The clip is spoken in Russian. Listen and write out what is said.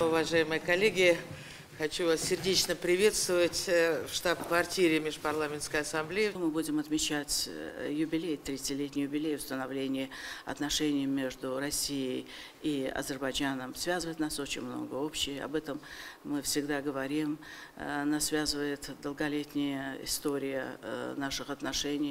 Уважаемые коллеги, хочу вас сердечно приветствовать в штаб-квартире Межпарламентской Ассамблеи. Мы будем отмечать юбилей, 30-летний юбилей установления отношений между Россией и Азербайджаном. Связывает нас очень много общего, об этом мы всегда говорим. Нас связывает долголетняя история наших отношений.